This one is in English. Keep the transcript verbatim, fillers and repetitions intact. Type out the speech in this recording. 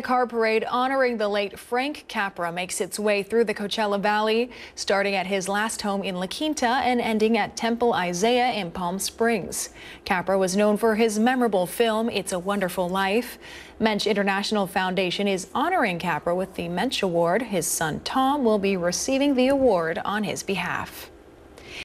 The car parade honoring the late Frank Capra makes its way through the Coachella Valley, starting at his last home in La Quinta and ending at Temple Isaiah in Palm Springs. Capra was known for his memorable film, It's a Wonderful Life. Mensch International Foundation is honoring Capra with the Mensch Award. His son Tom will be receiving the award on his behalf.